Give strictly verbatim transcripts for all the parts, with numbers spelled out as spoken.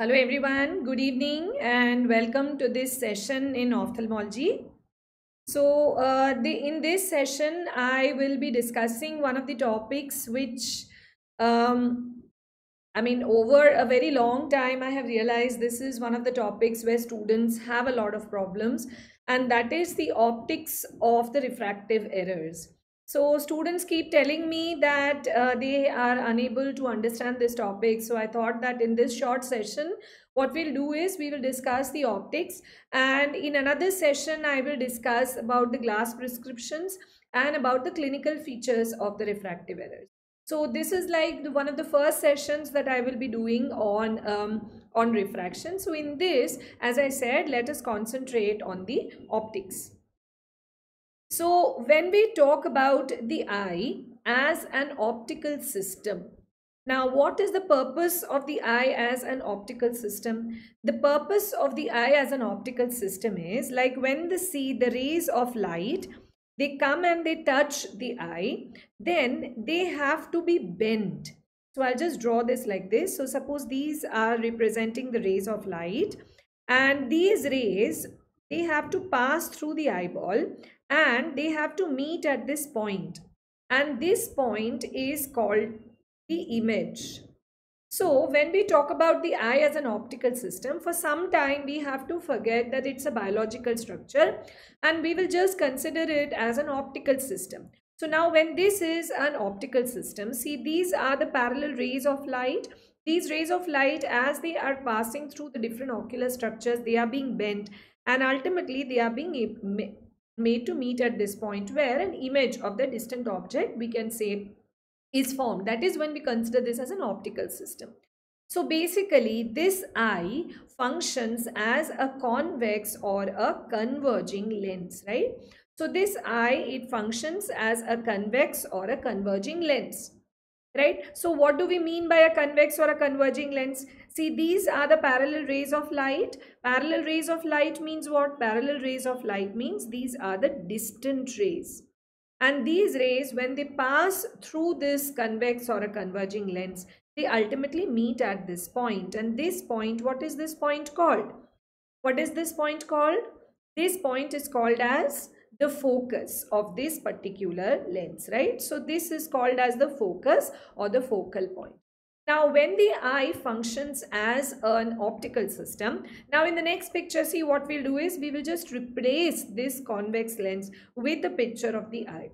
Hello everyone, good evening and welcome to this session in ophthalmology. So uh, the, in this session I will be discussing one of the topics which um, I mean over a very long time I have realized this is one of the topics where students have a lot of problems, and that is the optics of the refractive errors. So students keep telling me that uh, they are unable to understand this topic. So I thought that in this short session, what we'll do is we will discuss the optics, and in another session, I will discuss about the glass prescriptions and about the clinical features of the refractive errors. So this is like the, one of the first sessions that I will be doing on, um, on refraction. So in this, as I said, let us concentrate on the optics. So when we talk about the eye as an optical system, now what is the purpose of the eye as an optical system? The purpose of the eye as an optical system is like when they see the rays of light, they come and they touch the eye, then they have to be bent. So I'll just draw this like this. So suppose these are representing the rays of light, and these rays, they have to pass through the eyeball and they have to meet at this point, and this point is called the image. So when we talk about the eye as an optical system, for some time we have to forget that it's a biological structure and we will just consider it as an optical system. So now when this is an optical system, see, these are the parallel rays of light. These rays of light, as they are passing through the different ocular structures, they are being bent, and ultimately they are being made to meet at this point where an image of the distant object, we can say, is formed. That is when we consider this as an optical system. So basically this eye functions as a convex or a converging lens, right? So this eye, it functions as a convex or a converging lens, right? So what do we mean by a convex or a converging lens? See, these are the parallel rays of light. Parallel rays of light means what? Parallel rays of light means these are the distant rays, and these rays, when they pass through this convex or a converging lens, they ultimately meet at this point. And this point, what is this point called? What is this point called? This point is called as the focus of this particular lens, right? So this is called as the focus or the focal point. Now when the eye functions as an optical system, now in the next picture, see, what we'll do is we will just replace this convex lens with the picture of the eye.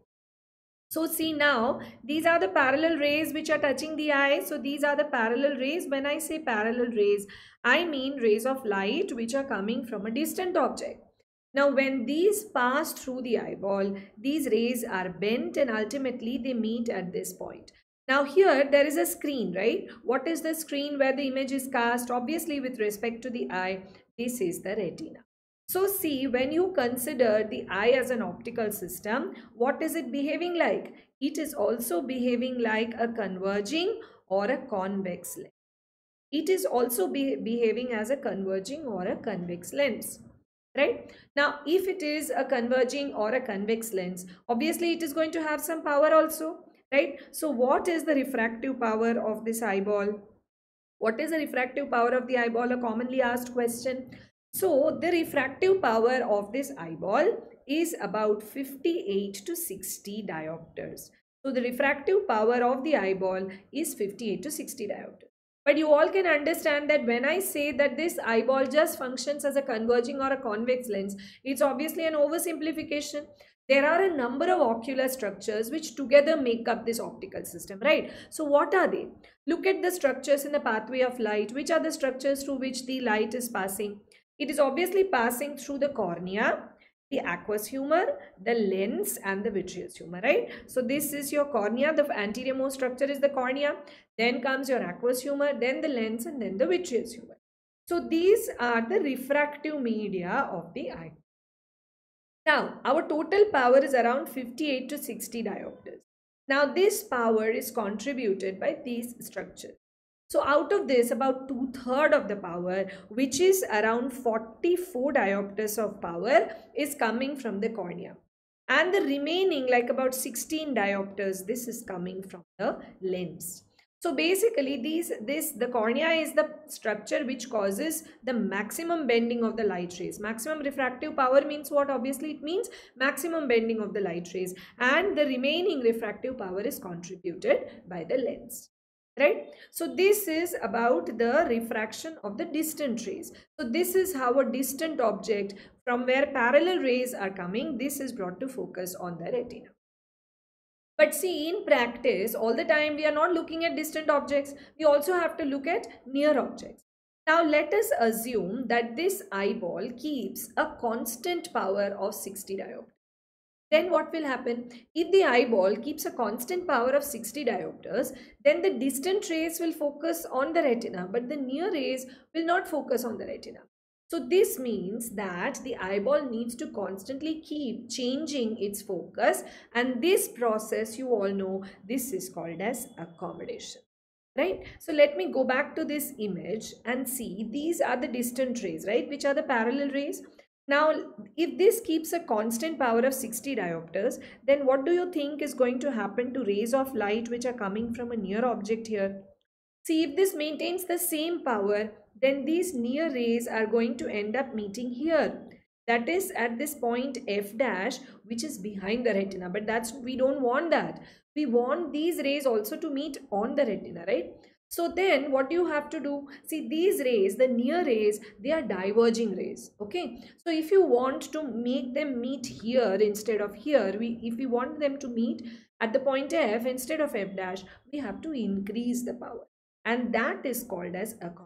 So see, now these are the parallel rays which are touching the eye. So these are the parallel rays. When I say parallel rays, I mean rays of light which are coming from a distant object. Now when these pass through the eyeball, these rays are bent and ultimately they meet at this point. Now here there is a screen, right? What is the screen where the image is cast? Obviously with respect to the eye, this is the retina. So see, when you consider the eye as an optical system, what is it behaving like? It is also behaving like a converging or a convex lens. It is also be behaving as a converging or a convex lens. Right? Now, if it is a converging or a convex lens, obviously it is going to have some power also, right? So what is the refractive power of this eyeball? What is the refractive power of the eyeball? A commonly asked question. So the refractive power of this eyeball is about fifty-eight to sixty diopters. So the refractive power of the eyeball is fifty-eight to sixty diopters. But you all can understand that when I say that this eyeball just functions as a converging or a convex lens, it's obviously an oversimplification. There are a number of ocular structures which together make up this optical system, right? So what are they? Look at the structures in the pathway of light. Which are the structures through which the light is passing? It is obviously passing through the cornea, the aqueous humor, the lens and the vitreous humor, right? So this is your cornea. The anterior most structure is the cornea. Then comes your aqueous humor, then the lens and then the vitreous humor. So these are the refractive media of the eye. Now our total power is around fifty-eight to sixty diopters. Now this power is contributed by these structures. So out of this, about two-thirds of the power, which is around forty-four diopters of power, is coming from the cornea. And the remaining, like about sixteen diopters, this is coming from the lens. So basically these this the cornea is the structure which causes the maximum bending of the light rays. Maximum refractive power means what? Obviously it means maximum bending of the light rays, and the remaining refractive power is contributed by the lens. Right? So this is about the refraction of the distant rays. So this is how a distant object from where parallel rays are coming, this is brought to focus on the retina. But see, in practice, all the time we are not looking at distant objects. We also have to look at near objects. Now let us assume that this eyeball keeps a constant power of sixty diopters. Then what will happen? If the eyeball keeps a constant power of sixty diopters, then the distant rays will focus on the retina, but the near rays will not focus on the retina. So this means that the eyeball needs to constantly keep changing its focus, and this process, you all know, this is called as accommodation. Right? So let me go back to this image and see, these are the distant rays, right, which are the parallel rays. Now, if this keeps a constant power of sixty diopters, then what do you think is going to happen to rays of light which are coming from a near object here? See, if this maintains the same power, then these near rays are going to end up meeting here. That is at this point F dash, which is behind the retina. But that's, we don't want that. We want these rays also to meet on the retina, right? So then what you have to do, see these rays, the near rays, they are diverging rays, okay? So if you want to make them meet here instead of here, we, if we want them to meet at the point F instead of F dash, we have to increase the power, and that is called as accommodation.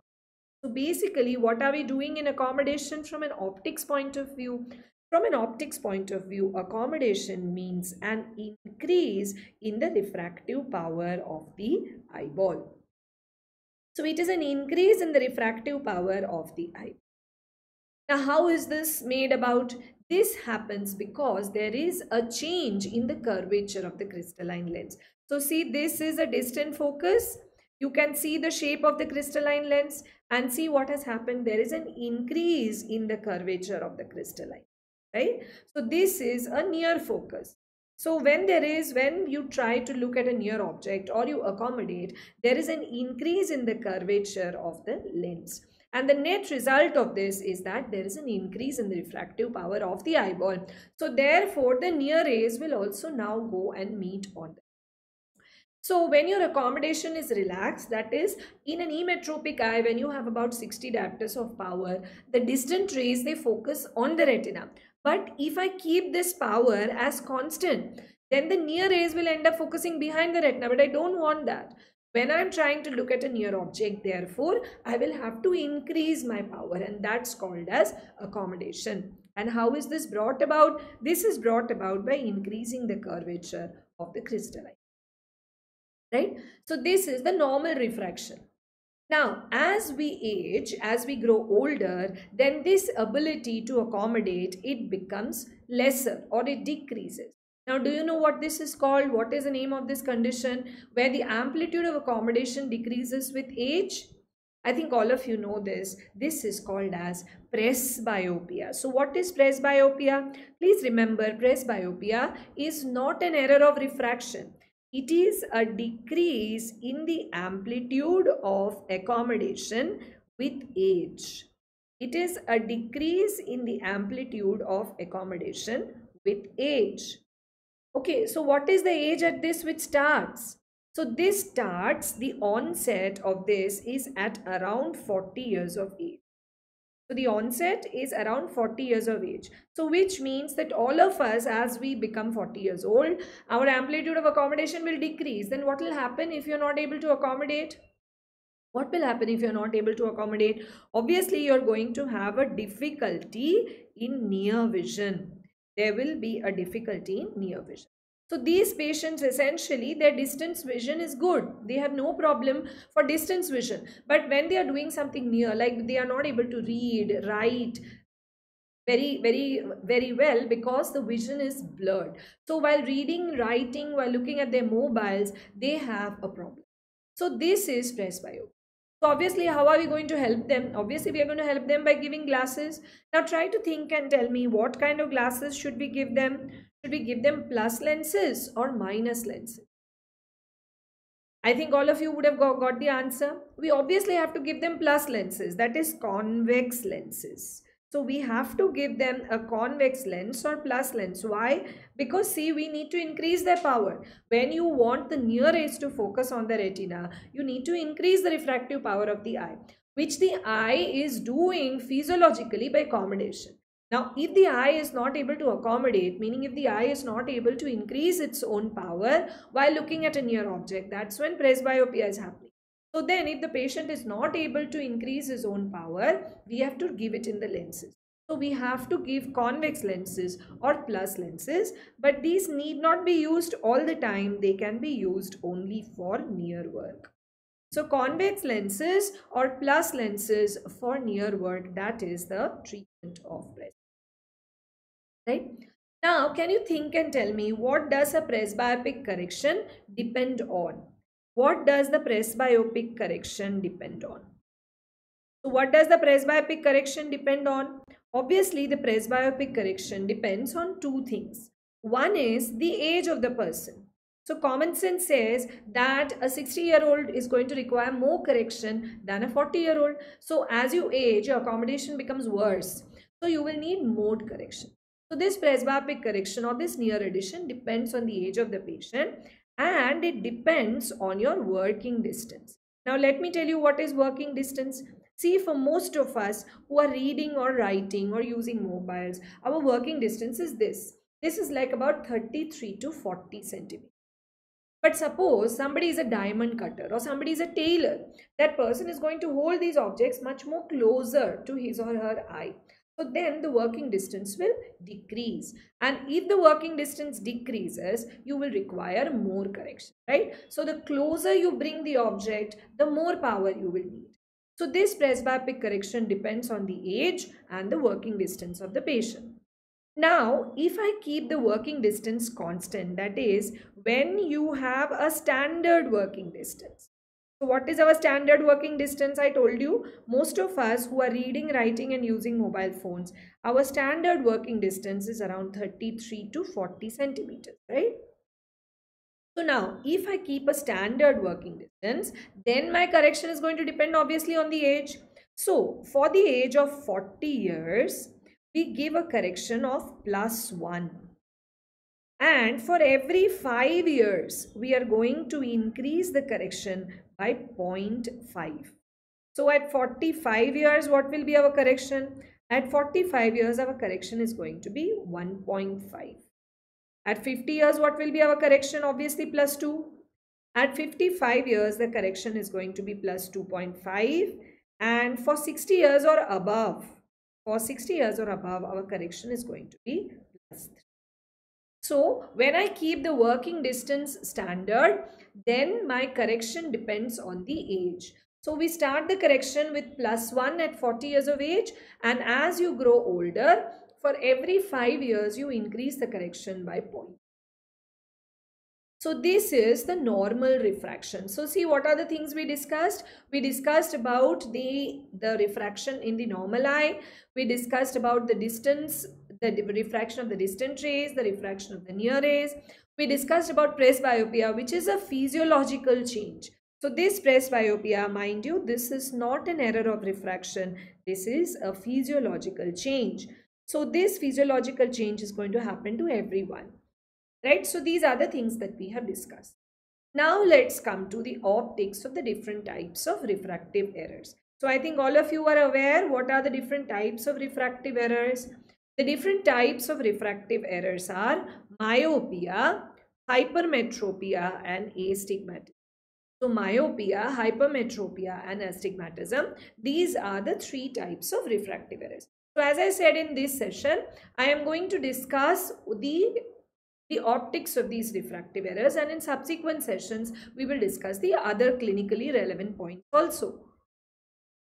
So basically what are we doing in accommodation from an optics point of view? From an optics point of view, accommodation means an increase in the refractive power of the eyeball. So it is an increase in the refractive power of the eye. Now, how is this made about? This happens because there is a change in the curvature of the crystalline lens. So see, this is a distant focus. You can see the shape of the crystalline lens and see what has happened. There is an increase in the curvature of the crystalline, right? So this is a near focus. So when there is, when you try to look at a near object or you accommodate, there is an increase in the curvature of the lens. And the net result of this is that there is an increase in the refractive power of the eyeball. So therefore, the near rays will also now go and meet on the. So when your accommodation is relaxed, that is in an emmetropic eye, when you have about sixty diopters of power, the distant rays, they focus on the retina. But if I keep this power as constant, then the near rays will end up focusing behind the retina, but I don't want that. When I'm trying to look at a near object, therefore, I will have to increase my power, and that's called as accommodation. And how is this brought about? This is brought about by increasing the curvature of the crystalline. Right? So this is the normal refraction. Now, as we age, as we grow older, then this ability to accommodate, it becomes lesser or it decreases. Now, do you know what this is called? What is the name of this condition where the amplitude of accommodation decreases with age? I think all of you know this. This is called as presbyopia. So what is presbyopia? Please remember, presbyopia is not an error of refraction. It is a decrease in the amplitude of accommodation with age. It is a decrease in the amplitude of accommodation with age. Okay, so what is the age at this which starts? So this starts, the onset of this is at around forty years of age. So the onset is around forty years of age. So which means that all of us, as we become forty years old, our amplitude of accommodation will decrease. Then what will happen if you're not able to accommodate? What will happen if you're not able to accommodate? Obviously, you're going to have a difficulty in near vision. There will be a difficulty in near vision. So these patients, essentially their distance vision is good. They have no problem for distance vision. But when they are doing something near, like they are not able to read, write very, very, very well because the vision is blurred. So while reading, writing, while looking at their mobiles, they have a problem. So this is presbyopia. So obviously, how are we going to help them? Obviously, we are going to help them by giving glasses. Now try to think and tell me what kind of glasses should we give them? Should we give them plus lenses or minus lenses? I think all of you would have got, got the answer. We obviously have to give them plus lenses, that is convex lenses. So we have to give them a convex lens or plus lens. Why? Because see, we need to increase their power. When you want the near rays to focus on the retina, you need to increase the refractive power of the eye, which the eye is doing physiologically by accommodation. Now, if the eye is not able to accommodate, meaning if the eye is not able to increase its own power while looking at a near object, that's when presbyopia is happening. So then if the patient is not able to increase his own power, we have to give it in the lenses. So we have to give convex lenses or plus lenses, but these need not be used all the time. They can be used only for near work. So convex lenses or plus lenses for near work, that is the treatment of presbyopia. Right? Now, can you think and tell me what does a presbyopic correction depend on? What does the presbyopic correction depend on? So what does the presbyopic correction depend on? Obviously, the presbyopic correction depends on two things. One is the age of the person. So common sense says that a sixty year old is going to require more correction than a forty year old. So as you age, your accommodation becomes worse. So you will need more correction. So this presbyopic correction or this near addition depends on the age of the patient, and it depends on your working distance. Now let me tell you what is working distance. See, for most of us who are reading or writing or using mobiles, our working distance is this. This is like about thirty-three to forty centimeters. But suppose somebody is a diamond cutter or somebody is a tailor. That person is going to hold these objects much more closer to his or her eye. So then the working distance will decrease, and if the working distance decreases, you will require more correction, right? So the closer you bring the object, the more power you will need. So this presbyopic correction depends on the age and the working distance of the patient. Now, if I keep the working distance constant, that is when you have a standard working distance. So what is our standard working distance? I told you, most of us who are reading, writing and using mobile phones, our standard working distance is around thirty-three to forty centimeters, right? So now if I keep a standard working distance, then my correction is going to depend obviously on the age. So for the age of forty years, we give a correction of plus one. And for every five years, we are going to increase the correction by zero point five. So at forty-five years, what will be our correction? At forty-five years, our correction is going to be one point five. At fifty years, what will be our correction? Obviously, plus two. At fifty-five years, the correction is going to be plus two point five. And for sixty years or above, for sixty years or above, our correction is going to be plus three. So when I keep the working distance standard, then my correction depends on the age. So we start the correction with plus one at forty years of age, and as you grow older, for every five years you increase the correction by point. So this is the normal refraction. So see, what are the things we discussed? We discussed about the, the refraction in the normal eye. We discussed about the distance, the refraction of the distant rays, the refraction of the near rays. We discussed about presbyopia, which is a physiological change. So this presbyopia, mind you, this is not an error of refraction. This is a physiological change. So this physiological change is going to happen to everyone. Right, so these are the things that we have discussed. Now let's come to the optics of the different types of refractive errors. So I think all of you are aware what are the different types of refractive errors. The different types of refractive errors are myopia, hypermetropia and astigmatism. So myopia, hypermetropia and astigmatism, these are the three types of refractive errors. So as I said, in this session, I am going to discuss the the optics of these refractive errors, and in subsequent sessions we will discuss the other clinically relevant points also.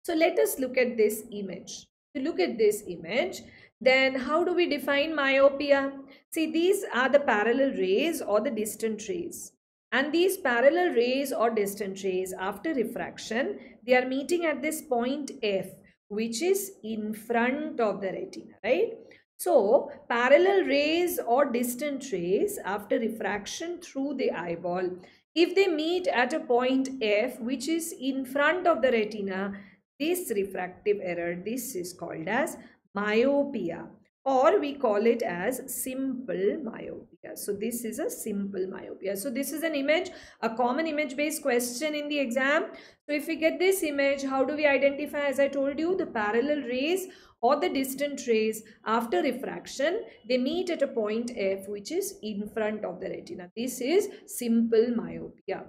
So let us look at this image. To look at this image, then how do we define myopia? See, these are the parallel rays or the distant rays, and these parallel rays or distant rays, after refraction, they are meeting at this point F, which is in front of the retina, right? So, parallel rays or distant rays after refraction through the eyeball, if they meet at a point F which is in front of the retina, this refractive error, this is called as myopia, or we call it as simple myopia. So this is a simple myopia. So this is an image, a common image based question in the exam. So if we get this image, how do we identify? As I told you, the parallel rays or the distant rays after refraction, they meet at a point F which is in front of the retina. This is simple myopia.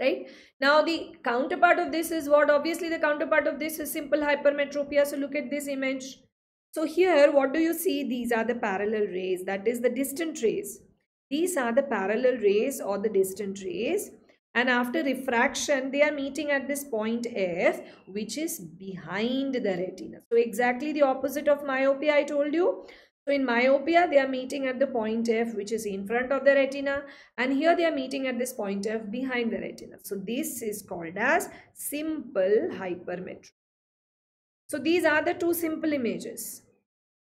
Right? Now the counterpart of this is what? Obviously the counterpart of this is simple hypermetropia. So look at this image. So here, what do you see? These are the parallel rays, that is the distant rays. These are the parallel rays or the distant rays, and after refraction, they are meeting at this point F, which is behind the retina. So exactly the opposite of myopia, I told you. So in myopia, they are meeting at the point F, which is in front of the retina, and here they are meeting at this point F behind the retina. So this is called as simple hypermetropia. So these are the two simple images.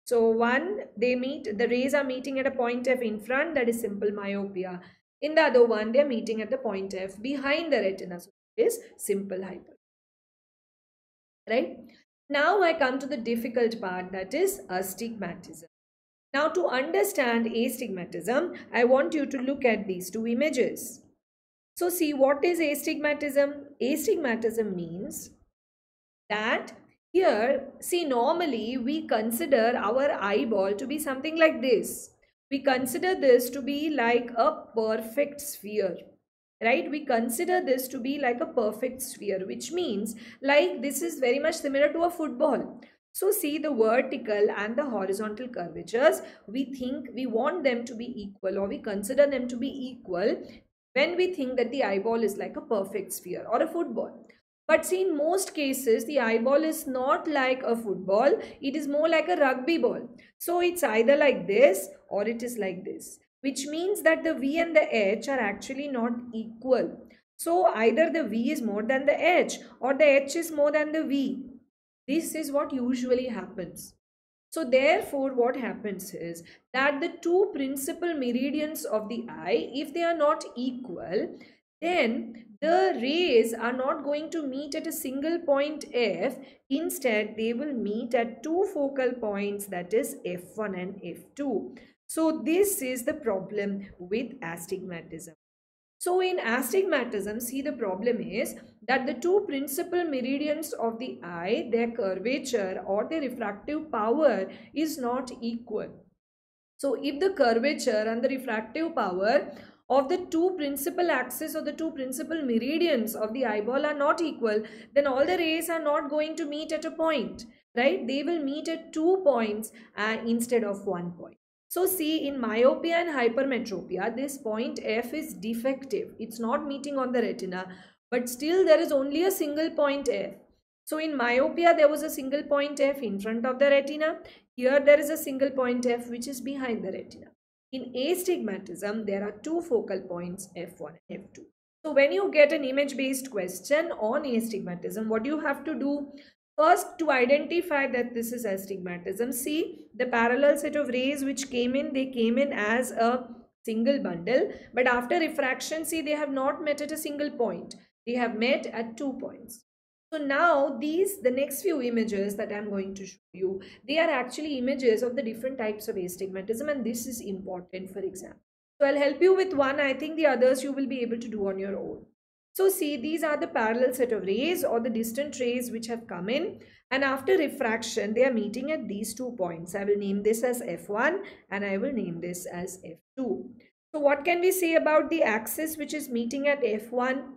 So one, they meet, the rays are meeting at a point F in front, that is simple myopia. In the other one, they are meeting at the point F behind the retina, so it is simple hypermetropia. Right? Now I come to the difficult part, that is astigmatism. Now to understand astigmatism, I want you to look at these two images. So see, what is astigmatism? Astigmatism means that here, see, normally we consider our eyeball to be something like this. We consider this to be like a perfect sphere, right? We consider this to be like a perfect sphere, which means like this is very much similar to a football. So see, the vertical and the horizontal curvatures, we think we want them to be equal, or we consider them to be equal when we think that the eyeball is like a perfect sphere or a football. But see, in most cases, the eyeball is not like a football, it is more like a rugby ball. So it's either like this or it is like this, which means that the V and the H are actually not equal. So either the V is more than the H or the H is more than the V. This is what usually happens. So therefore, what happens is that the two principal meridians of the eye, if they are not equal, then the rays are not going to meet at a single point F. Instead, they will meet at two focal points, that is F one and F two. So this is the problem with astigmatism. So in astigmatism, see, the problem is that the two principal meridians of the eye, their curvature or their refractive power is not equal. So if the curvature and the refractive power of the two principal axes or the two principal meridians of the eyeball are not equal, then all the rays are not going to meet at a point, right? They will meet at two points uh, instead of one point. So see, in myopia and hypermetropia, this point F is defective. It's not meeting on the retina, but still there is only a single point F. So in myopia, there was a single point F in front of the retina. Here there is a single point F which is behind the retina. In astigmatism, there are two focal points, F one and F two. So when you get an image-based question on astigmatism, what do you have to do? First, to identify that this is astigmatism, see, the parallel set of rays which came in, they came in as a single bundle. But after refraction, see, they have not met at a single point. They have met at two points. So now these, the next few images that I'm going to show you, they are actually images of the different types of astigmatism, and this is important for exam. So I'll help you with one. I think the others you will be able to do on your own. So see, these are the parallel set of rays or the distant rays which have come in, and after refraction, they are meeting at these two points. I will name this as F one and I will name this as F two. So what can we say about the axis which is meeting at F one?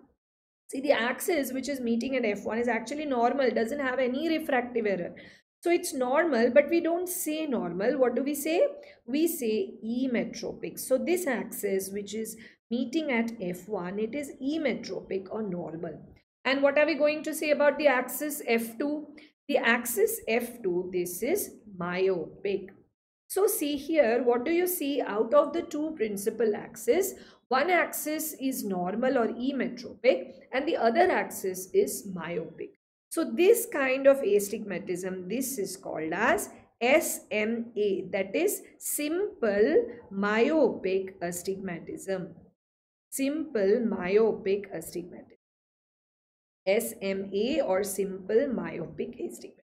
See, the axis which is meeting at F one is actually normal, doesn't have any refractive error. So it's normal, but we don't say normal. What do we say? We say emetropic. So this axis which is meeting at F one, it is emetropic or normal. And what are we going to say about the axis F two? The axis F two, this is myopic. So see here, what do you see out of the two principal axes? One axis is normal or emetropic and the other axis is myopic. So this kind of astigmatism, this is called as S M A, that is simple myopic astigmatism. Simple myopic astigmatism. S M A or simple myopic astigmatism.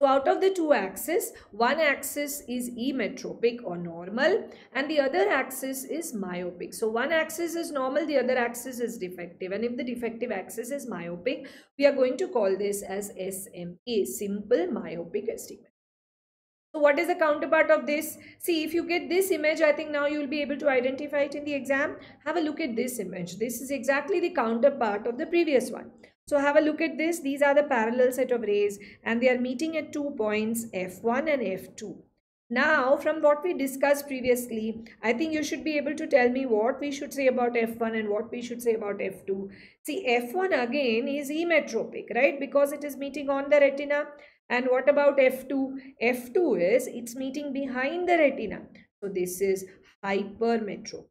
So out of the two axes, one axis is emetropic or normal and the other axis is myopic. So one axis is normal, the other axis is defective, and if the defective axis is myopic, we are going to call this as S M A, simple myopic astigmatism. So what is the counterpart of this? See, if you get this image, I think now you will be able to identify it in the exam. Have a look at this image. This is exactly the counterpart of the previous one. So have a look at this. These are the parallel set of rays and they are meeting at two points F one and F two. Now from what we discussed previously, I think you should be able to tell me what we should say about F one and what we should say about F two. See, F one again is emetropic, right? Because it is meeting on the retina. And what about F two? F two is, it's meeting behind the retina. So this is hypermetropic.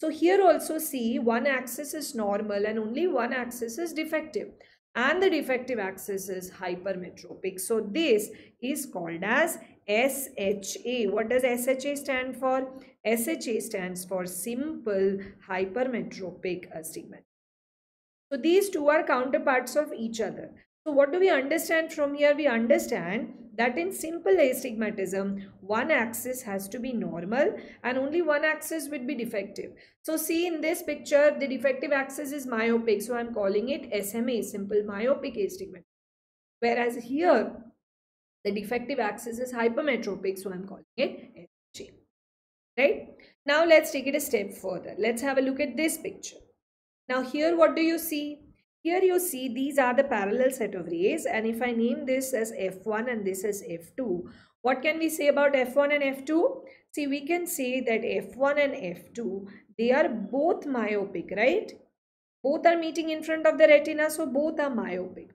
So here also see, one axis is normal and only one axis is defective. And the defective axis is hypermetropic. So this is called as S H A. What does S H A stand for? S H A stands for simple hypermetropic astigmatism. So these two are counterparts of each other. So what do we understand from here? We understand that in simple astigmatism, one axis has to be normal and only one axis would be defective. So see in this picture, the defective axis is myopic. So I'm calling it S M A, simple myopic astigmatism. Whereas here, the defective axis is hypermetropic. So I'm calling it S H A. Right? Now let's take it a step further. Let's have a look at this picture. Now here, what do you see? Here you see these are the parallel set of rays, and if I name this as F one and this as F two, what can we say about F one and F two? See, we can say that F one and F two, they are both myopic, right? Both are meeting in front of the retina, so both are myopic.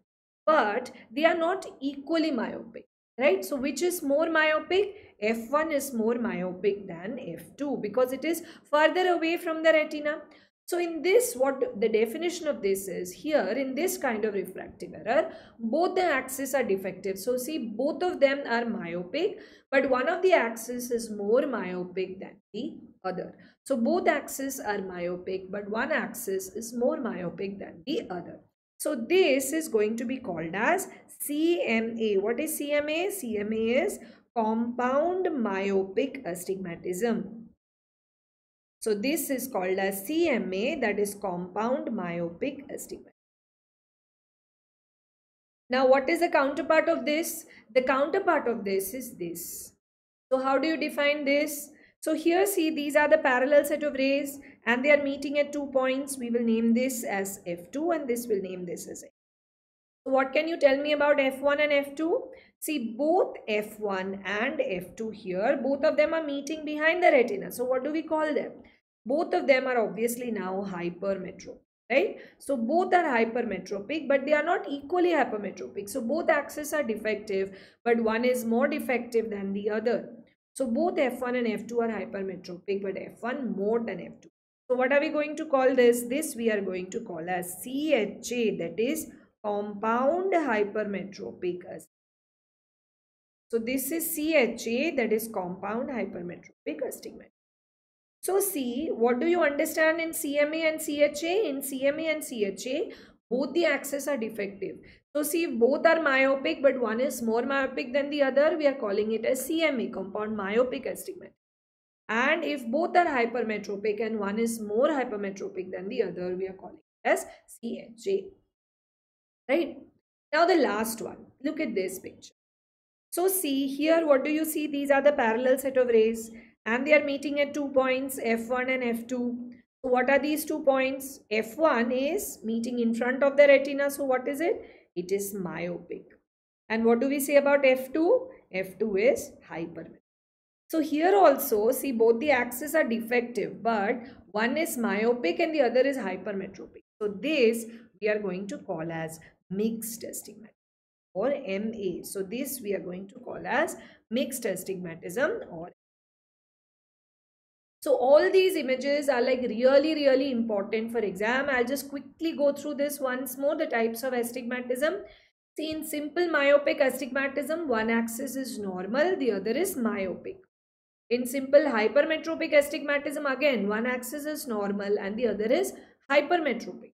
But they are not equally myopic, right? So which is more myopic? F one is more myopic than F two because it is further away from the retina. So in this, what the definition of this is, here in this kind of refractive error, both the axes are defective. So see, both of them are myopic, but one of the axes is more myopic than the other. So both axes are myopic, but one axis is more myopic than the other. So this is going to be called as C M A. What is C M A? C M A is compound myopic astigmatism. So this is called as C M A, that is compound myopic astigmatism. Now what is the counterpart of this? The counterpart of this is this. So how do you define this? So here see, these are the parallel set of rays and they are meeting at two points. We will name this as F two and this will name this as F two. So what can you tell me about F one and F two? See, both F one and F two here, both of them are meeting behind the retina. So what do we call them? Both of them are obviously now hypermetropic, right? So both are hypermetropic, but they are not equally hypermetropic. So both axes are defective, but one is more defective than the other. So both F one and F two are hypermetropic, but F one more than F two. So what are we going to call this? This we are going to call as C H A, that is compound hypermetropic astigmatism. So this is C H A, that is compound hypermetropic astigmatism. So see, what do you understand in C M A and C H A? In C M A and C H A, both the axes are defective. So see, both are myopic, but one is more myopic than the other. We are calling it as C M A, compound myopic astigmatism. And if both are hypermetropic and one is more hypermetropic than the other, we are calling it as C H A. Right? Now the last one. Look at this picture. So see here, what do you see? These are the parallel set of rays and they are meeting at two points F one and F two. So what are these two points? F one is meeting in front of the retina. So what is it? It is myopic. And what do we say about F two? F two is hypermetropic. So here also see, both the axes are defective, but one is myopic and the other is hypermetropic. So this we are going to call as mixed astigmatism. Or M A. So this we are going to call as mixed astigmatism or. So all these images are like really really important for exam. I'll just quickly go through this once more, the types of astigmatism. See, in simple myopic astigmatism, one axis is normal, the other is myopic. In simple hypermetropic astigmatism, again, one axis is normal and the other is hypermetropic.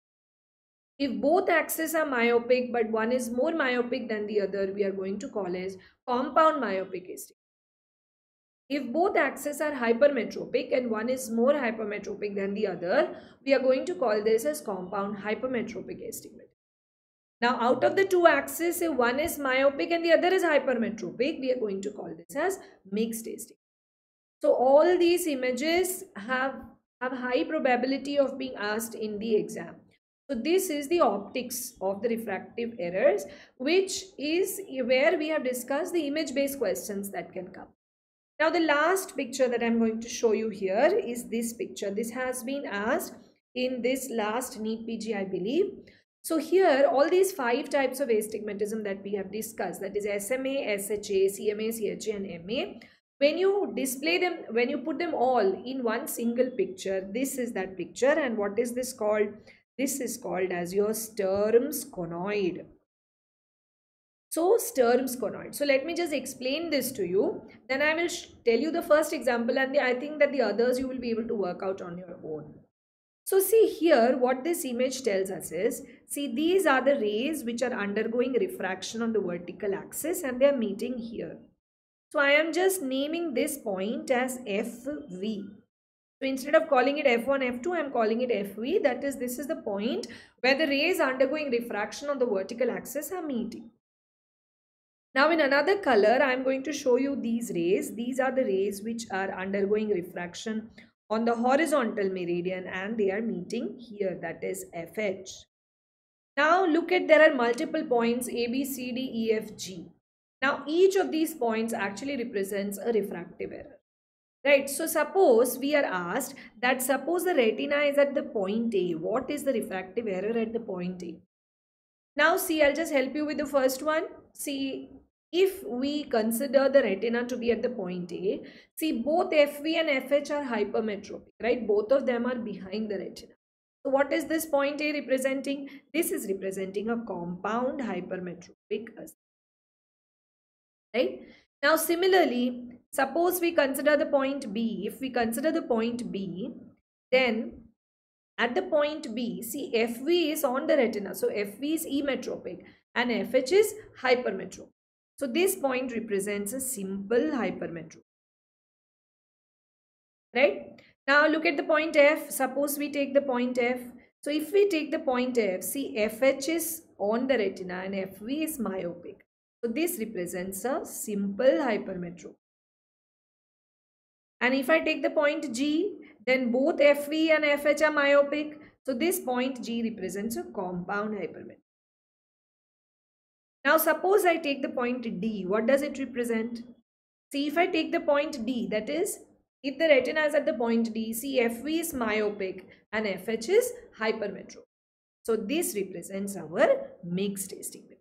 If both axes are myopic but one is more myopic than the other, we are going to call as compound myopic astigmatism. If both axes are hypermetropic and one is more hypermetropic than the other, we are going to call this as compound hypermetropic astigmatism. Now, out of the two axes, if one is myopic and the other is hypermetropic, we are going to call this as mixed astigmatism. So, all these images have, have high probability of being asked in the exam. So, this is the optics of the refractive errors, which is where we have discussed the image-based questions that can come. Now, the last picture that I am going to show you here is this picture. This has been asked in this last NEET P G, I believe. So, here all these five types of astigmatism that we have discussed, that is S M A, S H A, C M A, C H A and M A. When you display them, when you put them all in one single picture, this is that picture. And what is this called? This is called as your Sturm's conoid. So, Sturm's conoid. So, let me just explain this to you. Then I will tell you the first example, and the, I think that the others you will be able to work out on your own. So, see here what this image tells us is, see, these are the rays which are undergoing refraction on the vertical axis and they are meeting here. So, I am just naming this point as F V. So, instead of calling it F one, F two, I am calling it F V. That is, this is the point where the rays undergoing refraction on the vertical axis are meeting. Now, in another color, I am going to show you these rays. These are the rays which are undergoing refraction on the horizontal meridian and they are meeting here. That is F H. Now, look at, there are multiple points A B C D E F G. Now, each of these points actually represents a refractive error. Right, so suppose we are asked that suppose the retina is at the point A. What is the refractive error at the point A? Now see, I'll just help you with the first one. See, if we consider the retina to be at the point A, see both F V and F H are hypermetropic, right? Both of them are behind the retina. So what is this point A representing? This is representing a compound hypermetropic astigmatism. Right? Now similarly, suppose we consider the point B. If we consider the point B, then at the point B, see F V is on the retina. So F V is emetropic and F H is hypermetropic. So this point represents a simple hypermetropic. Right? Now look at the point F. Suppose we take the point F. So if we take the point F, see F H is on the retina and F V is myopic. So this represents a simple hypermetropic. And if I take the point G, then both F V and F H are myopic. So this point G represents a compound hypermetropic. Now suppose I take the point D, what does it represent? See, if I take the point D, that is, if the retina is at the point D, see F V is myopic and F H is hypermetropic. So this represents our mixed astigmatism.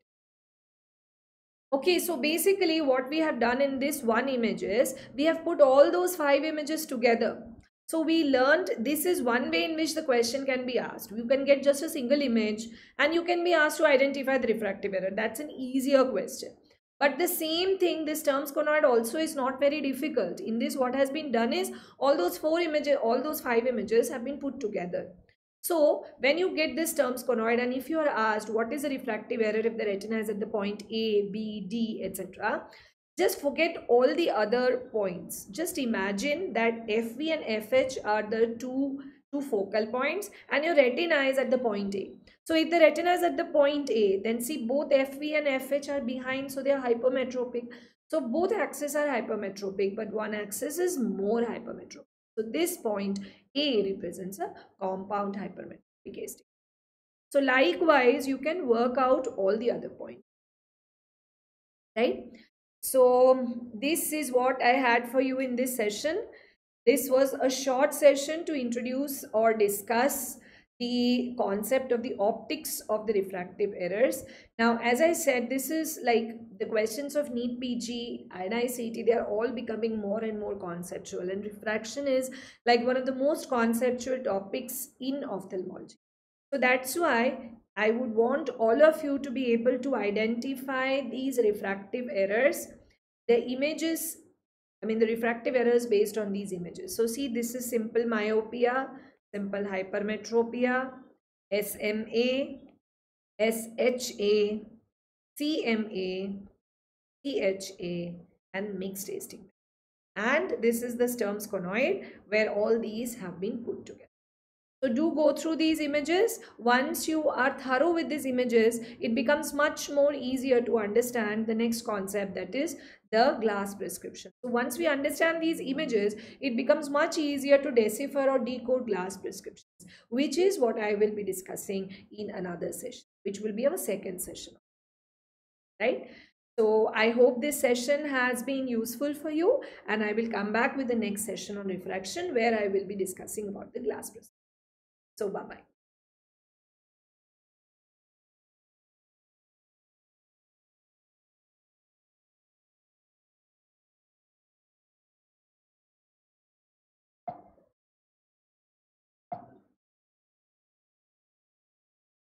Okay, so basically what we have done in this one image is, we have put all those five images together. So we learned this is one way in which the question can be asked. You can get just a single image and you can be asked to identify the refractive error. That's an easier question. But the same thing, this Sturm's conoid also is not very difficult. In this, what has been done is, all those four images, all those five images have been put together. So, when you get this Sturm's conoid and if you are asked what is the refractive error if the retina is at the point A, B, D, et cetera, just forget all the other points. Just imagine that F V and F H are the two, two focal points and your retina is at the point A. So, if the retina is at the point A, then see both F V and F H are behind, so they are hypermetropic. So, both axes are hypermetropic but one axis is more hypermetropic. So, this point A represents a compound hypermetropic astigmatism. So, likewise, you can work out all the other points. Right? So, this is what I had for you in this session. This was a short session to introduce or discuss the concept of the optics of the refractive errors. Now, as I said, this is like the questions of NEET P G, I N I C E T, they are all becoming more and more conceptual, and refraction is like one of the most conceptual topics in ophthalmology. So that's why I would want all of you to be able to identify these refractive errors, the images, I mean the refractive errors based on these images. So see, this is simple myopia, simple hypermetropia, S M A, S H A, C M A, T H A, and mixed tasting. And this is the Sturm sconoid where all these have been put together. So do go through these images. Once you are thorough with these images, it becomes much more easier to understand the next concept, that is the glass prescription. So once we understand these images, it becomes much easier to decipher or decode glass prescriptions, which is what I will be discussing in another session, which will be our second session. Right? So I hope this session has been useful for you, and I will come back with the next session on refraction where I will be discussing about the glass prescription. So bye-bye.